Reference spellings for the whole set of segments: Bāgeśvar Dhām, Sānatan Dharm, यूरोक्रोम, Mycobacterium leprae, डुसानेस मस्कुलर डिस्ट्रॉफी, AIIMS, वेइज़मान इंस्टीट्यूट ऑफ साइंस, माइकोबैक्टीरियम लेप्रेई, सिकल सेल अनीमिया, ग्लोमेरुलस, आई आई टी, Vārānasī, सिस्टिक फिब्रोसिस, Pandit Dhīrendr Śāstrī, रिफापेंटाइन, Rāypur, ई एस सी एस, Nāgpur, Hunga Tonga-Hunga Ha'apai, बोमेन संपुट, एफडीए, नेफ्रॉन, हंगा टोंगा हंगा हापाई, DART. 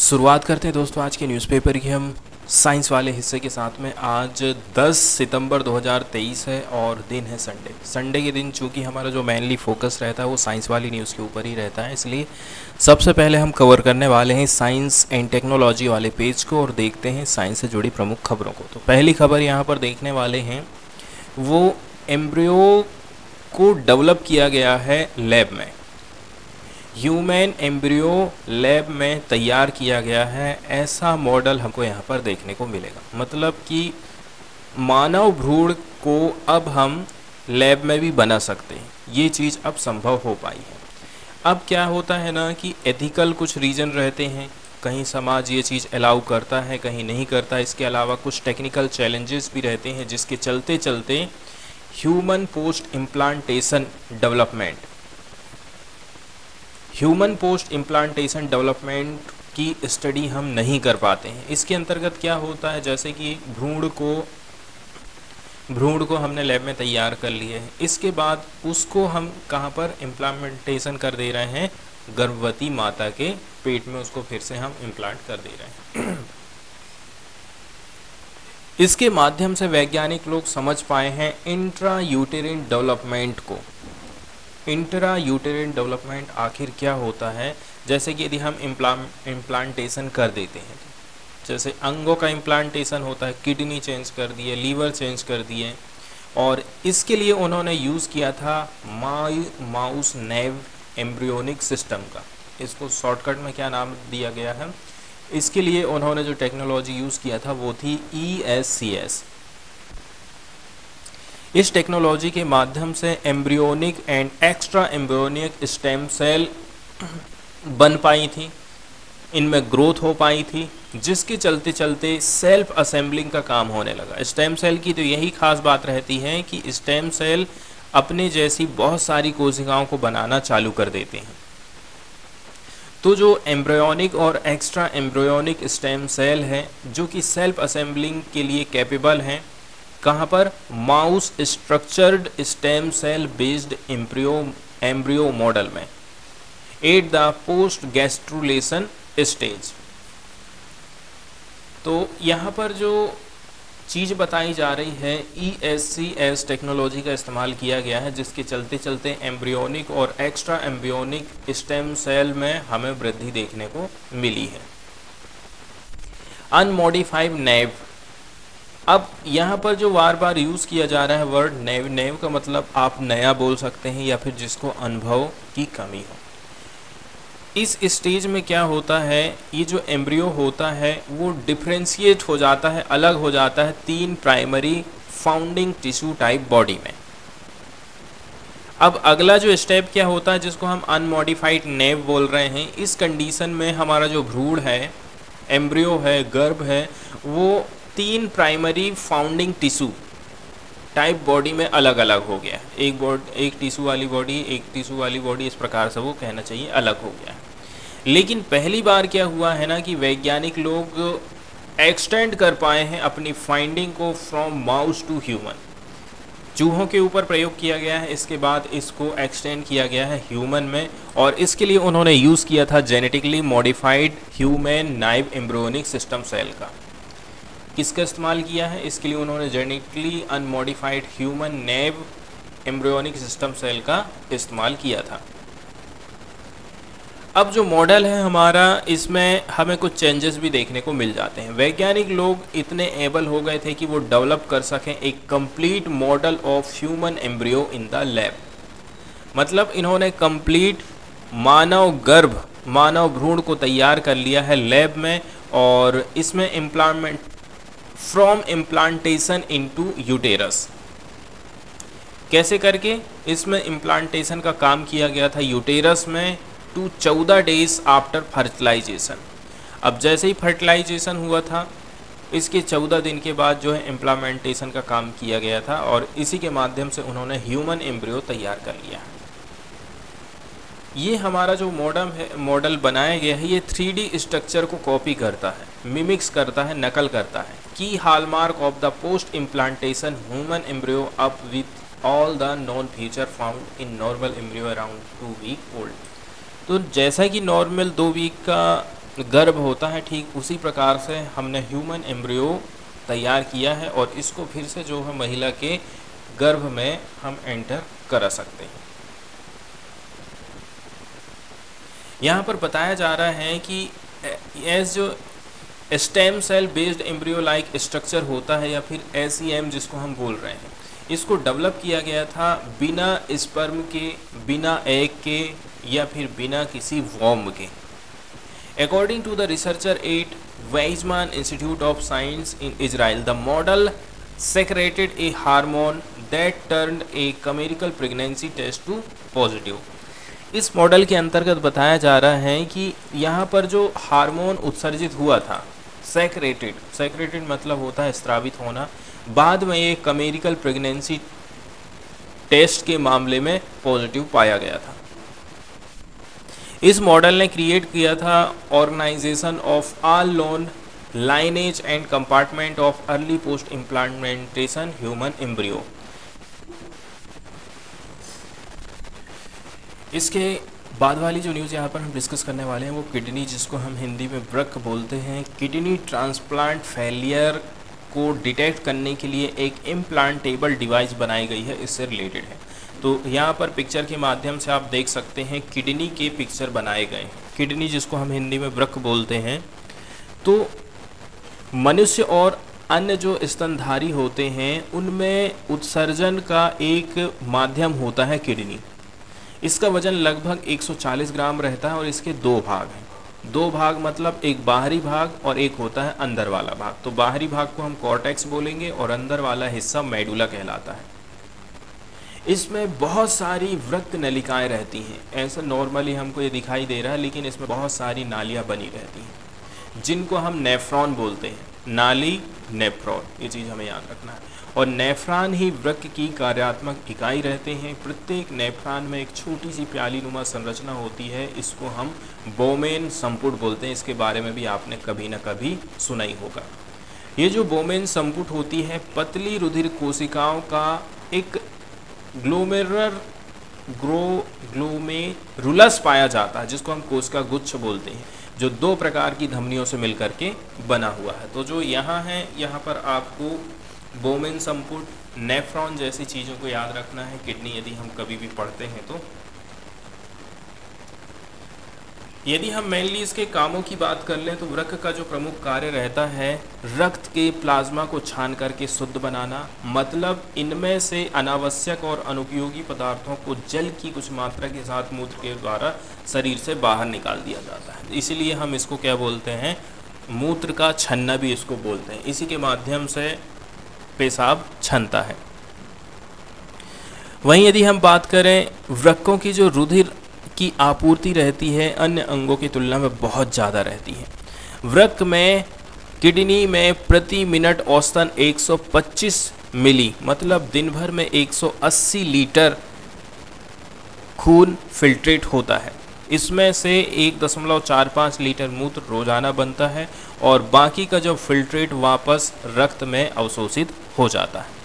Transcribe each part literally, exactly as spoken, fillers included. शुरुआत करते हैं दोस्तों आज के न्यूज़पेपर की हम साइंस वाले हिस्से के साथ में। आज दस सितंबर दो हज़ार तेईस है और दिन है संडे। संडे के दिन चूँकि हमारा जो मेनली फोकस रहता है वो साइंस वाली न्यूज़ के ऊपर ही रहता है, इसलिए सबसे पहले हम कवर करने वाले हैं साइंस एंड टेक्नोलॉजी वाले पेज को और देखते हैं साइंस से जुड़ी प्रमुख खबरों को। तो पहली खबर यहाँ पर देखने वाले हैं वो एम्ब्रियो को डेवलप किया गया है लैब में, ह्यूमन एम्ब्रियो लैब में तैयार किया गया है, ऐसा मॉडल हमको यहाँ पर देखने को मिलेगा। मतलब कि मानव भ्रूण को अब हम लैब में भी बना सकते हैं, ये चीज़ अब संभव हो पाई है। अब क्या होता है ना कि एथिकल कुछ रीजन रहते हैं, कहीं समाज ये चीज़ अलाउ करता है कहीं नहीं करता, इसके अलावा कुछ टेक्निकल चैलेंजेस भी रहते हैं जिसके चलते चलते human post implantation development human post implantation development की स्टडी हम नहीं कर पाते हैं। इसके अंतर्गत क्या होता है, जैसे कि भ्रूण को भ्रूण को हमने लैब में तैयार कर लिए हैं, इसके बाद उसको हम कहाँ पर इम्प्लांटेशन कर दे रहे हैं, गर्भवती माता के पेट में उसको फिर से हम इम्प्लांट कर दे रहे हैं। इसके माध्यम से वैज्ञानिक लोग समझ पाए हैं इंट्रा यूटेरिन डेवलपमेंट को। इंट्रा यूटेरिन डेवलपमेंट आखिर क्या होता है, जैसे कि यदि हम इम्प्लांटेशन कर देते हैं, जैसे अंगों का इम्प्लांटेशन होता है, किडनी चेंज कर दिए, लीवर चेंज कर दिए, और इसके लिए उन्होंने यूज़ किया था माउस नेव एम्ब्रियोनिक सिस्टम का, इसको शॉर्टकट में क्या नाम दिया गया है, इसके लिए उन्होंने जो टेक्नोलॉजी यूज़ किया था वो थी ई एस सी एस। इस टेक्नोलॉजी के माध्यम से embryonic and extra embryonic stem cell बन पाई थी, इनमें ग्रोथ हो पाई थी, जिसके चलते चलते सेल्फ असेंबलिंग का काम होने लगा। स्टेम सेल की तो यही खास बात रहती है कि स्टेम सेल अपने जैसी बहुत सारी कोशिकाओं को बनाना चालू कर देते हैं। तो जो एम्ब्रियोनिक और एक्स्ट्रा एम्ब्रियोनिक स्टेम सेल हैं जो कि सेल्फ असेंबलिंग के लिए कैपेबल हैं, कहाँ पर, mouse structured stem cell based embryo embryo model में at the post gastrulation stage. तो यहाँ पर जो चीज़ बताई जा रही है ई एस सी एस technology का इस्तेमाल किया गया है, जिसके चलते चलते एम्ब्रियोनिक और एक्स्ट्रा एम्ब्रियोनिक स्टेम सेल में हमें वृद्धि देखने को मिली है। अनमॉडिफाइड नेव, अब यहाँ पर जो बार बार यूज़ किया जा रहा है वर्ड नैव, नैव का मतलब आप नया बोल सकते हैं या फिर जिसको अनुभव की कमी हो। इस स्टेज में क्या होता है, ये जो एम्ब्रियो होता है वो डिफ्रेंशिएट हो जाता है, अलग हो जाता है तीन primary founding tissue type body में। अब अगला जो स्टेप क्या होता है, जिसको हम अनमॉडिफाइड नैव बोल रहे हैं, इस कंडीशन में हमारा जो भ्रूण है, एम्ब्रियो है, गर्भ है, वो तीन primary founding tissue type body में अलग अलग हो गया, एक बॉडी एक टिश्यू वाली बॉडी एक टिश्यू वाली बॉडी, इस प्रकार से वो कहना चाहिए अलग हो गया। लेकिन पहली बार क्या हुआ है ना कि वैज्ञानिक लोग एक्सटेंड कर पाए हैं अपनी फाइंडिंग को फ्रॉम माउस टू ह्यूमन। चूहों के ऊपर प्रयोग किया गया है, इसके बाद इसको एक्सटेंड किया गया है ह्यूमन में, और इसके लिए उन्होंने यूज़ किया था genetically modified human naive embryonic system cell का। किसका इस्तेमाल किया है, इसके लिए उन्होंने genetically unmodified human naive embryonic system cell का इस्तेमाल किया था। अब जो मॉडल है हमारा, इसमें हमें कुछ चेंजेस भी देखने को मिल जाते हैं। वैज्ञानिक लोग इतने एबल हो गए थे कि वो डेवलप कर सकें एक complete model of human embryo in the lab. मतलब इन्होंने कंप्लीट मानव गर्भ मानव भ्रूण को तैयार कर लिया है लैब में, और इसमें implant from implantation into uterus कैसे करके इसमें इम्प्लांटेशन का काम किया गया था यूटेरस में टू चौदह डेज आफ्टर फर्टिलाइजेशन। अब जैसे ही फर्टिलाइजेशन हुआ था इसके चौदह दिन के बाद जो है इम्प्लांटेशन का काम किया गया था, और इसी के माध्यम से उन्होंने ह्यूमन एम्ब्रियो तैयार कर लिया। ये हमारा जो मॉडल है मॉडल बनाया गया है, ये थ्री डी स्ट्रक्चर को कॉपी करता है, मिमिक्स करता है, नकल करता है। की hallmark of the post implantation human embryo up with all the non feature found in normal embryo around two week old. तो जैसा कि नॉर्मल दो वीक का गर्भ होता है, ठीक उसी प्रकार से हमने ह्यूमन एम्ब्रियो तैयार किया है और इसको फिर से जो है महिला के गर्भ में हम एंटर करा सकते हैं। यहाँ पर बताया जा रहा है कि एज जो stem cell based embryo like structure होता है या फिर ए आई आई एम जिसको हम बोल रहे हैं, इसको डेवलप किया गया था बिना स्पर्म के, बिना एग के या फिर बिना किसी वॉर्म के। According to the researcher at वेइज़मान इंस्टीट्यूट ऑफ साइंस in Israel, the model secreted a hormone that turned a commercial pregnancy test to positive. इस मॉडल के अंतर्गत बताया जा रहा है कि यहाँ पर जो हार्मोन उत्सर्जित हुआ था सेक्रेटेड, सेक्रेटेड मतलब होता है स्रावित होना, बाद में ये कमेरिकल प्रेगनेंसी टेस्ट के मामले में पॉजिटिव पाया गया था। इस मॉडल ने क्रिएट किया था organisation of all loan lineage and compartment of early post implantation human embryo. इसके बाद वाली जो न्यूज़ यहाँ पर हम डिस्कस करने वाले हैं वो किडनी, जिसको हम हिंदी में वृक्क बोलते हैं, किडनी ट्रांसप्लांट फेलियर को डिटेक्ट करने के लिए एक इम्प्लांटेबल डिवाइस बनाई गई है, इससे रिलेटेड है। तो यहाँ पर पिक्चर के माध्यम से आप देख सकते हैं किडनी के पिक्चर बनाए गए हैं, किडनी जिसको हम हिंदी में वृक्क बोलते हैं। तो मनुष्य और अन्य जो स्तनधारी होते हैं उनमें उत्सर्जन का एक माध्यम होता है किडनी। इसका वजन लगभग एक सौ चालीस ग्राम रहता है और इसके दो भाग हैं। दो भाग मतलब एक बाहरी भाग और एक होता है अंदर वाला भाग। तो बाहरी भाग को हम कॉर्टेक्स बोलेंगे और अंदर वाला हिस्सा मेडुला कहलाता है। इसमें बहुत सारी वृक्क नलिकाएं रहती हैं, ऐसा नॉर्मली हमको ये दिखाई दे रहा है, लेकिन इसमें बहुत सारी नालियाँ बनी रहती हैं जिनको हम नेफ्रॉन बोलते हैं, नाली नेफ्रॉन, ये चीज़ हमें याद रखना है। और नेफ्रॉन ही वृक्क की कार्यात्मक इकाई रहते हैं। प्रत्येक नेफ्रॉन में एक छोटी सी प्याली नुमा संरचना होती है, इसको हम बोमेन संपुट बोलते हैं। इसके बारे में भी आपने कभी ना कभी सुना ही होगा। ये जो बोमेन संपुट होती है पतली रुधिर कोशिकाओं का एक ग्लोमेरुलर ग्रो ग्लोमेरुलस पाया जाता है, जिसको हम कोशिका गुच्छ बोलते हैं, जो दो प्रकार की धमनियों से मिलकर के बना हुआ है। तो जो यहाँ है, यहाँ पर आपको बोमेन संपुट, नेफ्रॉन जैसी चीज़ों को याद रखना है किडनी, यदि हम कभी भी पढ़ते हैं तो। यदि हम मेनली इसके कामों की बात कर लें तो वृक्क का जो प्रमुख कार्य रहता है रक्त के प्लाज्मा को छान करके शुद्ध बनाना, मतलब इनमें से अनावश्यक और अनुपयोगी पदार्थों को जल की कुछ मात्रा के साथ मूत्र के द्वारा शरीर से बाहर निकाल दिया जाता है। इसीलिए हम इसको क्या बोलते हैं, मूत्र का छन्ना भी इसको बोलते हैं। इसी के माध्यम से पेशाब छनता है। वहीं यदि हम बात करें वृक्कों की, जो रुधिर की आपूर्ति रहती है अन्य अंगों की तुलना में बहुत ज़्यादा रहती है। वृक्क में, किडनी में प्रति मिनट औसतन एक सौ पच्चीस मिली मतलब दिन भर में एक सौ अस्सी लीटर खून फिल्ट्रेट होता है। इसमें से एक दशमलव चार पाँच लीटर मूत्र रोजाना बनता है और बाकी का जो फिल्ट्रेट वापस रक्त में अवशोषित हो जाता है।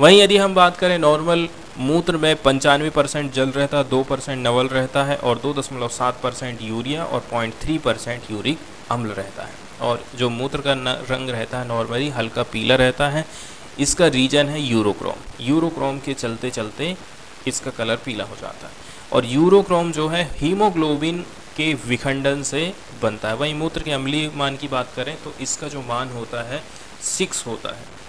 वहीं यदि हम बात करें नॉर्मल मूत्र में पंचानवे परसेंट जल रहता है, दो परसेंट नवल रहता है और दो दशमलव सात परसेंट यूरिया और पॉइंट थ्री परसेंट यूरिक अम्ल रहता है। और जो मूत्र का रंग रहता है नॉर्मली हल्का पीला रहता है, इसका रीजन है यूरोक्रोम। यूरोक्रोम के चलते चलते इसका कलर पीला हो जाता है और यूरोक्रोम जो है हीमोग्लोबिन के विखंडन से बनता है। वहीं मूत्र के अम्लीय मान की बात करें तो इसका जो मान होता है सिक्स होता है।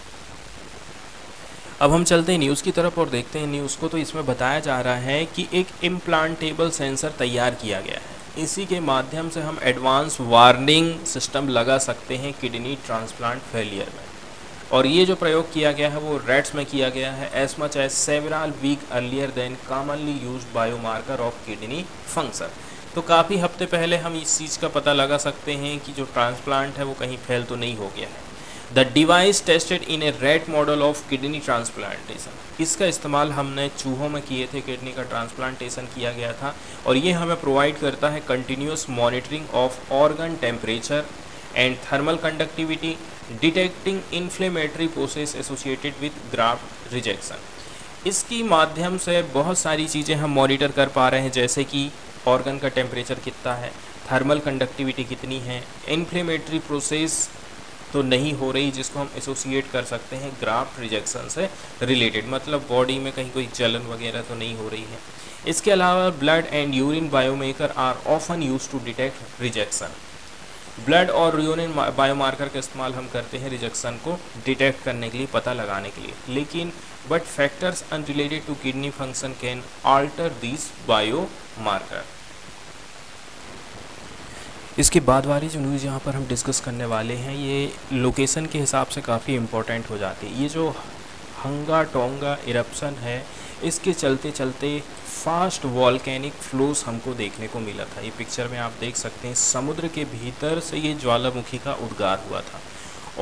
अब हम चलते हैं न्यूज़ की तरफ और देखते हैं न्यूज़ को। तो इसमें बताया जा रहा है कि एक इम्प्लांटेबल सेंसर तैयार किया गया है, इसी के माध्यम से हम एडवांस वार्निंग सिस्टम लगा सकते हैं किडनी ट्रांसप्लांट फेलियर में। और ये जो प्रयोग किया गया है वो रैट्स में किया गया है, as much as several week earlier than commonly used biomarker of kidney function. तो काफ़ी हफ्ते पहले हम इस चीज़ का पता लगा सकते हैं कि जो ट्रांसप्लांट है वो कहीं फेल तो नहीं हो गया है। The device tested in a rat model of kidney transplantation. इसका इस्तेमाल हमने चूहों में किए थे, किडनी का ट्रांसप्लांटेशन किया गया था और ये हमें प्रोवाइड करता है continuous monitoring of organ temperature and thermal conductivity, detecting inflammatory process associated with graft rejection. इसकी माध्यम से बहुत सारी चीज़ें हम मॉनिटर कर पा रहे हैं, जैसे कि ऑर्गन का टेम्परेचर कितना है, थर्मल कंडक्टिविटी कितनी है, इन्फ्लेमेटरी प्रोसेस तो नहीं हो रही जिसको हम एसोसिएट कर सकते हैं ग्राफ्ट रिजेक्शन से रिलेटेड, मतलब बॉडी में कहीं कोई जलन वगैरह तो नहीं हो रही है। इसके अलावा blood and urine biomarker are often use to detect rejection. Blood और यूरिन बायोमार्कर का इस्तेमाल हम करते हैं रिजेक्शन को डिटेक्ट करने के लिए, पता लगाने के लिए, लेकिन but factors unrelated to kidney function can alter this biomarker. इसके बाद वाली जो न्यूज़ यहाँ पर हम डिस्कस करने वाले हैं ये लोकेशन के हिसाब से काफ़ी इम्पोर्टेंट हो जाती है। ये जो हंगा टोंगा इरप्शन है इसके चलते चलते फास्ट वॉल्केनिक फ्लोस हमको देखने को मिला था। ये पिक्चर में आप देख सकते हैं समुद्र के भीतर से ये ज्वालामुखी का उद्गार हुआ था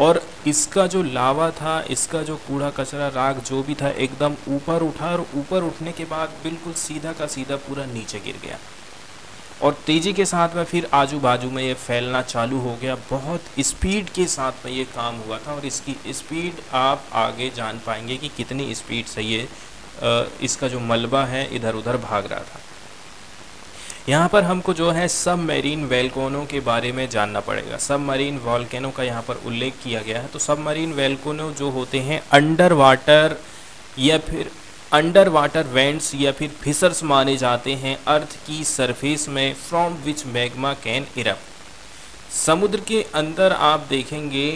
और इसका जो लावा था, इसका जो कूड़ा कचरा राख जो भी था एकदम ऊपर उठा और ऊपर उठने के बाद बिल्कुल सीधा का सीधा पूरा नीचे गिर गया और तेज़ी के साथ में फिर आजू बाजू में ये फैलना चालू हो गया। बहुत स्पीड के साथ में ये काम हुआ था और इसकी स्पीड आप आगे जान पाएंगे कि कितनी स्पीड से ये इसका जो मलबा है इधर उधर भाग रहा था। यहाँ पर हमको जो है सबमरीन वॉल्केनो के बारे में जानना पड़ेगा। सबमरीन वॉल्केनो का यहाँ पर उल्लेख किया गया है। तो सबमरीन वॉल्केनो जो होते हैं अंडर वाटर या फिर अंडर वाटर वेंट्स या फिर फिसर्स माने जाते हैं अर्थ की सरफेस में, from which magma can erupt. समुद्र के अंदर आप देखेंगे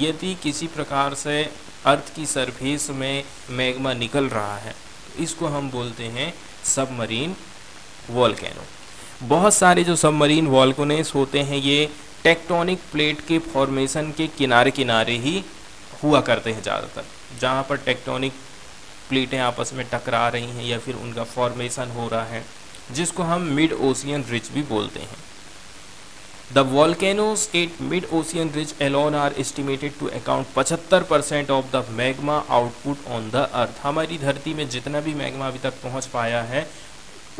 यदि किसी प्रकार से अर्थ की सरफेस में मैग्मा निकल रहा है इसको हम बोलते हैं सबमरीन वॉल्केनो। बहुत सारे जो सबमरीन वॉल्केनोस होते हैं ये टेक्टोनिक प्लेट के फॉर्मेशन के किनारे किनारे ही हुआ करते हैं ज़्यादातर, जहाँ पर टेक्टोनिक प्लेटें आपस में टकरा रही हैं या फिर उनका फॉर्मेशन हो रहा है, जिसको हम मिड ओशियन रिज भी बोलते हैं। The volcanoes at mid ocean ridge alone are estimated to account पचहत्तर percent of the magma output on the earth. हमारी धरती में जितना भी मैग्मा अभी तक पहुंच पाया है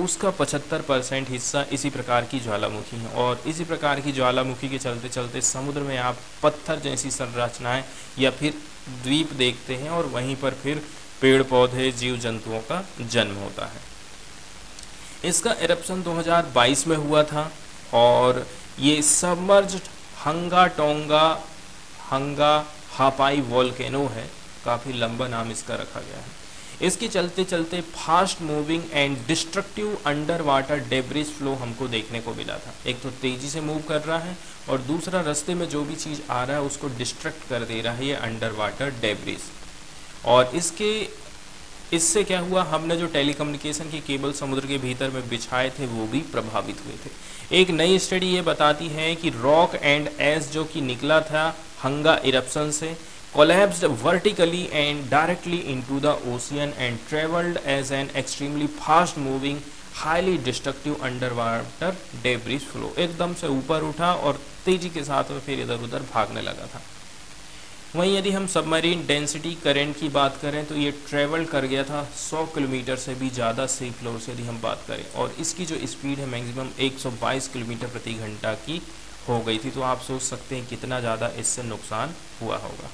उसका पचहत्तर परसेंट हिस्सा इसी प्रकार की ज्वालामुखी है और इसी प्रकार की ज्वालामुखी के चलते चलते समुद्र में आप पत्थर जैसी संरचनाएँ या फिर द्वीप देखते हैं और वहीं पर फिर पेड़ पौधे जीव जंतुओं का जन्म होता है। इसका इरप्शन दो हज़ार बाईस में हुआ था और ये सबमर्ज्ड हंगा टोंगा हंगा हापाई वॉल्केनो है, काफ़ी लंबा नाम इसका रखा गया है। इसके चलते चलते fast moving and destructive under water debris flow हमको देखने को मिला था। एक तो तेज़ी से मूव कर रहा है और दूसरा रास्ते में जो भी चीज़ आ रहा है उसको डिस्ट्रक्ट कर दे रहा है ये अंडर वाटर डेब्रिज। और इसके इससे क्या हुआ, हमने जो टेलीकम्युनिकेशन के केबल समुद्र के भीतर में बिछाए थे वो भी प्रभावित हुए थे। एक नई स्टडी ये बताती है कि रॉक एंड ऐश जो कि निकला था हंगा इरप्शन से collapsed vertically and directly into the ocean and travelled as an extremely fast moving highly destructive under water debris flow. एकदम से ऊपर उठा और तेजी के साथ में फिर इधर उधर भागने लगा था। वहीं यदि हम सबमरीन डेंसिटी करंट की बात करें तो ये ट्रेवल कर गया था सौ किलोमीटर से भी ज़्यादा सी फ्लोर से यदि हम बात करें, और इसकी जो स्पीड है मैक्सिमम एक सौ बाईस किलोमीटर प्रति घंटा की हो गई थी। तो आप सोच सकते हैं कितना ज़्यादा इससे नुकसान हुआ होगा।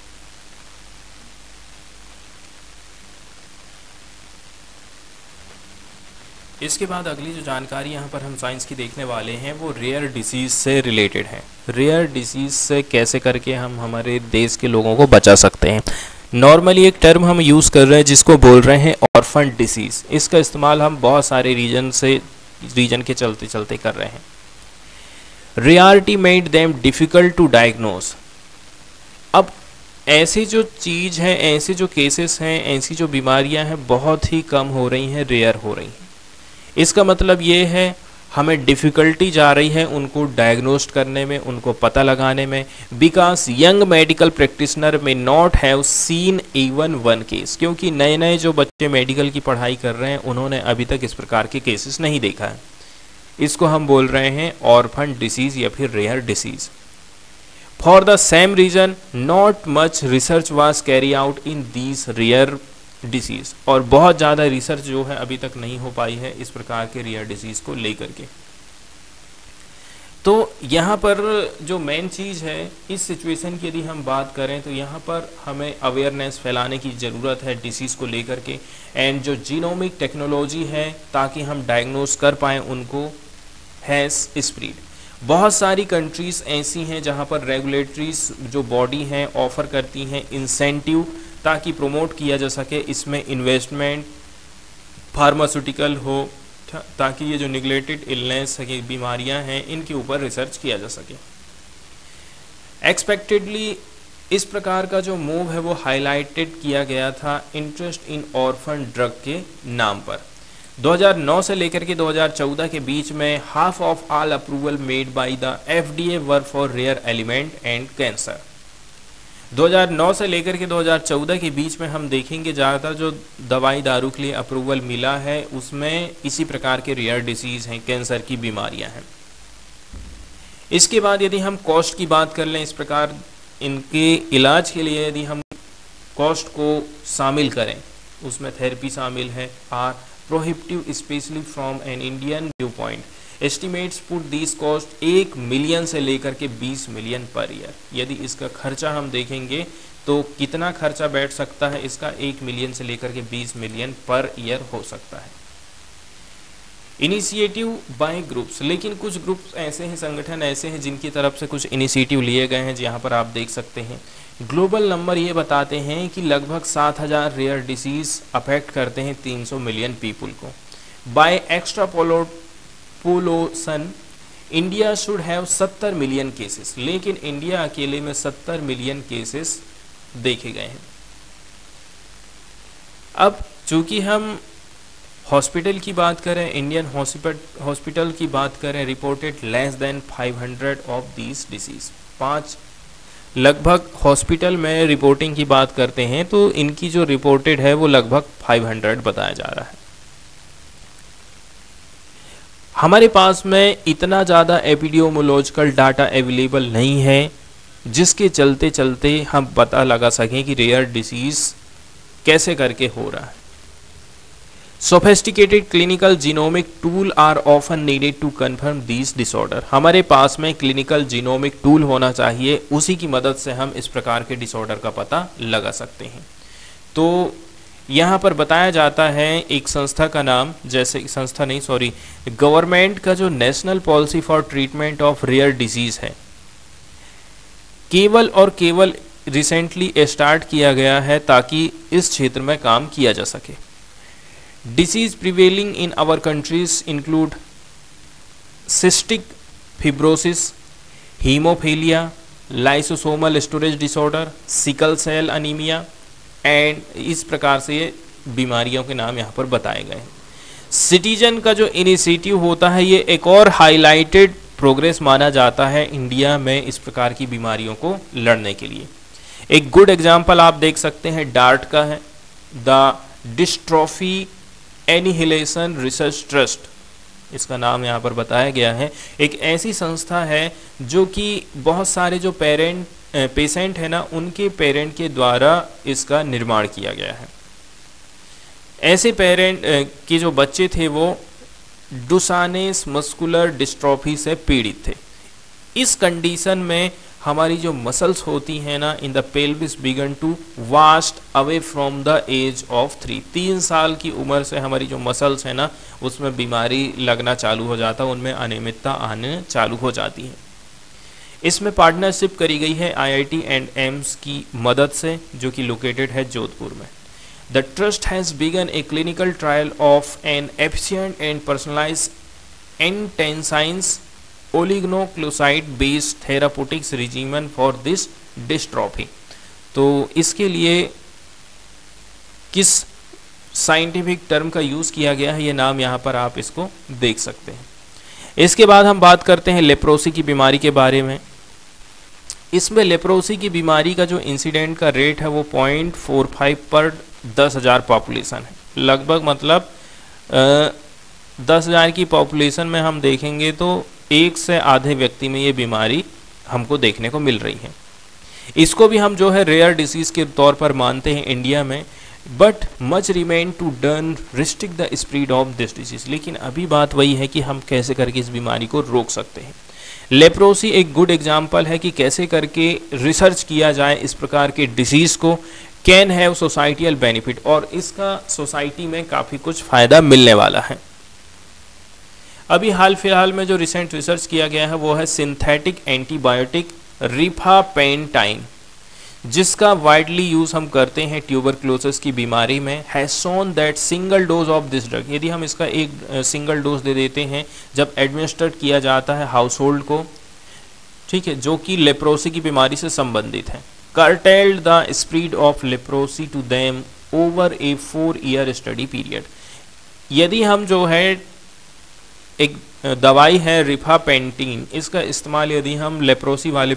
इसके बाद अगली जो जानकारी यहाँ पर हम साइंस की देखने वाले हैं वो रेयर डिसीज़ से रिलेटेड है। रेयर डिसीज़ से कैसे करके हम हमारे देश के लोगों को बचा सकते हैं। नॉर्मली एक टर्म हम यूज़ कर रहे हैं जिसको बोल रहे हैं ऑर्फन डिसीज़। इसका इस्तेमाल हम बहुत सारे रीजन से रीजन के चलते चलते कर रहे हैं। Rarity made them difficult to diagnose. अब ऐसी जो चीज़ है, ऐसे जो केसेस हैं, ऐसी जो बीमारियाँ हैं बहुत ही कम हो रही हैं, रेयर हो रही हैं। इसका मतलब ये है हमें डिफ़िकल्टी जा रही है उनको डायग्नोज करने में, उनको पता लगाने में। Because young medical practitioner may not have seen even one case, क्योंकि नए नए जो बच्चे मेडिकल की पढ़ाई कर रहे हैं उन्होंने अभी तक इस प्रकार के केसेस नहीं देखा है। इसको हम बोल रहे हैं ऑर्फन डिसीज़ या फिर rare disease. For the same reason not much research was carry out in these rare disease, और बहुत ज़्यादा रिसर्च जो है अभी तक नहीं हो पाई है इस प्रकार के रेयर डिसीज़ को लेकर के। तो यहाँ पर जो मेन चीज़ है इस सिचुएशन की यदि हम बात करें तो यहाँ पर हमें अवेयरनेस फैलाने की ज़रूरत है डिसीज़ को लेकर के, एंड जो जीनोमिक टेक्नोलॉजी है ताकि हम डायग्नोज कर पाएँ उनको हैज़ स्प्रीड। बहुत सारी कंट्रीज़ ऐसी हैं जहां पर रेगुलेटरीज जो बॉडी हैं ऑफ़र करती हैं इंसेंटिव ताकि प्रमोट किया जा सके इसमें इन्वेस्टमेंट, फार्मास्यूटिकल हो, ताकि ये जो निगलेक्टेड इलनेस की बीमारियां हैं इनके ऊपर रिसर्च किया जा सके। एक्सपेक्टेडली इस प्रकार का जो मूव है वो हाईलाइटेड किया गया था इंटरेस्ट इन ऑर्फन ड्रग के नाम पर। दो हज़ार नौ से लेकर के दो हज़ार चौदह के बीच में half of all approval made by the एफडीए were for rare element and cancer. दो हज़ार नौ से लेकर के दो हज़ार चौदह के बीच में हम देखेंगे ज़्यादातर जो दवाई दारू के लिए अप्रूवल मिला है उसमें इसी प्रकार के रेयर डिसीज़ हैं, कैंसर की बीमारियां हैं। इसके बाद यदि हम कॉस्ट की बात कर लें, इस प्रकार इनके इलाज के लिए यदि हम कॉस्ट को शामिल करें, उसमें थेरेपी शामिल है, are prohibitive specially from an Indian view point. Estimates put this cost एक मिलियन से लेकर के बीस मिलियन पर ईयर। यदि इसका खर्चा हम देखेंगे तो कितना खर्चा बैठ सकता है, इसका एक मिलियन से लेकर के बीस मिलियन पर ईयर हो सकता है। इनिशिएटिव बाय ग्रुप्स, लेकिन कुछ ग्रुप्स ऐसे हैं, संगठन ऐसे हैं जिनकी तरफ से कुछ इनिशिएटिव लिए गए हैं। यहाँ पर आप देख सकते हैं ग्लोबल नंबर ये बताते हैं कि लगभग सात हज़ार रेयर डिसीज़ अफेक्ट करते हैं तीन सौ मिलियन पीपल को। By extrapolation India should have सत्तर मिलियन केसेस, लेकिन इंडिया अकेले में सत्तर मिलियन केसेस देखे गए हैं। अब चूंकि हम हॉस्पिटल की बात करें, इंडियन हॉस्पिटल की बात करें, reported less than five hundred of this disease. पाँच लगभग हॉस्पिटल में रिपोर्टिंग की बात करते हैं तो इनकी जो रिपोर्टेड है वो लगभग फाइव हंड्रेड बताया जा रहा है। हमारे पास में इतना ज़्यादा एपिडियोमोलॉजिकल डाटा अवेलेबल नहीं है जिसके चलते चलते हम पता लगा सकें कि रेयर डिसीज़ कैसे करके हो रहा है। Sophisticated clinical genomic tool are often needed to confirm this disorder. हमारे पास में क्लिनिकल जीनोमिक टूल होना चाहिए, उसी की मदद से हम इस प्रकार के डिसऑर्डर का पता लगा सकते हैं। तो यहाँ पर बताया जाता है एक संस्था का नाम, जैसे संस्था नहीं सॉरी गवर्नमेंट का जो national policy for treatment of rare disease है, केवल और केवल रिसेंटली स्टार्ट किया गया है ताकि इस क्षेत्र में काम किया जा सके। Disease prevailing in our countries include सिस्टिक फिब्रोसिस, haemophilia, lysosomal storage disorder, सिकल सेल अनीमिया and इस प्रकार से ये बीमारियों के नाम यहाँ पर बताए गए हैं। सिटीजन का जो इनिशिएटिव होता है ये एक और हाईलाइटेड प्रोग्रेस माना जाता है इंडिया में इस प्रकार की बीमारियों को लड़ने के लिए। एक गुड एग्जांपल आप देख सकते हैं डार्ट का है, the dystrophy annihilation research trust इसका नाम यहाँ पर बताया गया है। एक ऐसी संस्था है जो कि बहुत सारे जो पेरेंट पेशेंट है ना उनके पेरेंट के द्वारा इसका निर्माण किया गया है। ऐसे पेरेंट के जो बच्चे थे वो डुसानेस मस्कुलर डिस्ट्रॉफी से पीड़ित थे। इस कंडीशन में हमारी जो मसल्स होती हैं ना in the pelvis began to waste away from the age of three. तीन साल की उम्र से हमारी जो मसल्स है ना उसमें बीमारी लगना चालू हो जाता है, उनमें अनियमितता आने चालू हो जाती है। इसमें पार्टनरशिप करी गई है आई आई टी and AIIMS की मदद से जो कि लोकेटेड है जोधपुर में। The trust has begin a clinical trial of an efficient and personalise antisense oligonucleotide based therapeutics regimen for this dystrophy. तो इसके लिए किस साइंटिफिक टर्म का यूज़ किया गया है ये नाम यहाँ पर आप इसको देख सकते हैं। इसके बाद हम बात करते हैं लेप्रोसी की बीमारी के बारे में। इसमें लेप्रोसी की बीमारी का जो इंसिडेंट का रेट है वो पॉइंट फोर फाइव पर दस हज़ार पॉपुलेशन है। लगभग मतलब दस हज़ार की पॉपुलेशन में हम देखेंगे तो एक से आधे व्यक्ति में ये बीमारी हमको देखने को मिल रही है। इसको भी हम जो है रेयर डिसीज़ के तौर पर मानते हैं इंडिया में, but much remain to done restrict the spread of this disease. लेकिन अभी बात वही है कि हम कैसे करके इस बीमारी को रोक सकते हैं। लेप्रोसी एक गुड एग्जाम्पल है कि कैसे करके रिसर्च किया जाए इस प्रकार के डिसीज़ को, कैन हैव सोसाइटियल बेनिफिट और इसका सोसाइटी में काफ़ी कुछ फ़ायदा मिलने वाला है। अभी हाल फिलहाल में जो रिसेंट रिसर्च किया गया है वो है सिंथेटिक एंटीबायोटिक रिफापेंटाइन, जिसका वाइडली यूज़ हम करते हैं ट्यूबरक्लोसिस की बीमारी में, has shown that single dose of this drug, यदि हम इसका एक सिंगल डोज दे देते हैं जब एडमिनिस्ट्रेट किया जाता है हाउस होल्ड को, ठीक है, जो कि लेप्रोसी की बीमारी से संबंधित है, curtailed the spread of leprosy to them over a four year study period. यदि हम जो है एक दवाई है रिफापेंटीन, इसका इस्तेमाल यदि हम लेप्रोसी वाले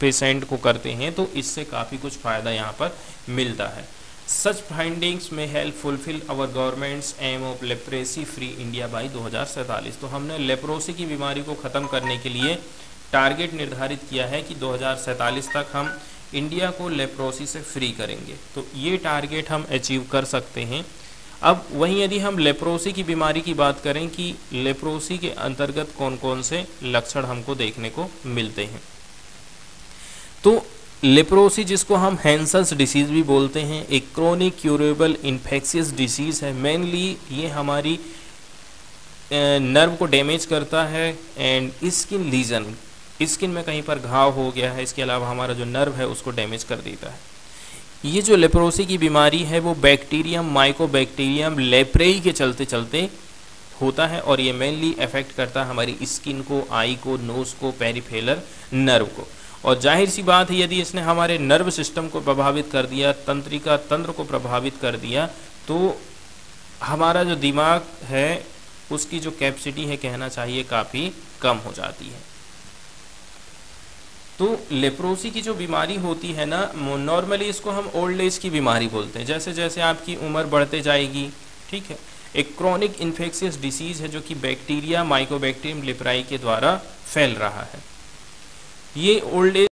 पेशेंट को करते हैं तो इससे काफ़ी कुछ फ़ायदा यहाँ पर मिलता है। Such findings may help fulfil our government's aim of leprosy free India by दो हज़ार सैंतालीस। तो हमने लेप्रोसी की बीमारी को ख़त्म करने के लिए टारगेट निर्धारित किया है कि दो हज़ार सैंतालीस तक हम इंडिया को लेप्रोसी से फ्री करेंगे, तो ये टारगेट हम अचीव कर सकते हैं। अब वहीं यदि हम लेप्रोसी की बीमारी की बात करें कि लेप्रोसी के अंतर्गत कौन कौन से लक्षण हमको देखने को मिलते हैं, तो लेप्रोसी, जिसको हम हैंसन्स डिसीज़ भी बोलते हैं, एक क्रोनिक क्यूरेबल इन्फेक्शियस डिसीज़ है। मेनली ये हमारी नर्व को डैमेज करता है एंड स्किन लीजन, स्किन में कहीं पर घाव हो गया है, इसके अलावा हमारा जो नर्व है उसको डैमेज कर देता है। ये जो लेप्रोसी की बीमारी है वो बैक्टीरियम माइकोबैक्टीरियम लेप्रेई के चलते चलते होता है और ये मेनली अफेक्ट करता है हमारी स्किन को, आई को, नोज़ को, पेरिफेरल नर्व को, और जाहिर सी बात है यदि इसने हमारे नर्व सिस्टम को प्रभावित कर दिया, तंत्रिका तंत्र को प्रभावित कर दिया, तो हमारा जो दिमाग है उसकी जो कैपेसिटी है कहना चाहिए काफ़ी कम हो जाती है। तो लेप्रोसी की जो बीमारी होती है ना, नॉर्मली इसको हम ओल्ड एज की बीमारी बोलते हैं, जैसे जैसे आपकी उम्र बढ़ते जाएगी, ठीक है, एक क्रॉनिक इन्फेक्शियस डिसीज़ है जो कि बैक्टीरिया माइकोबैक्टीरियम लेप्राई के द्वारा फैल रहा है। ये ओल्ड एज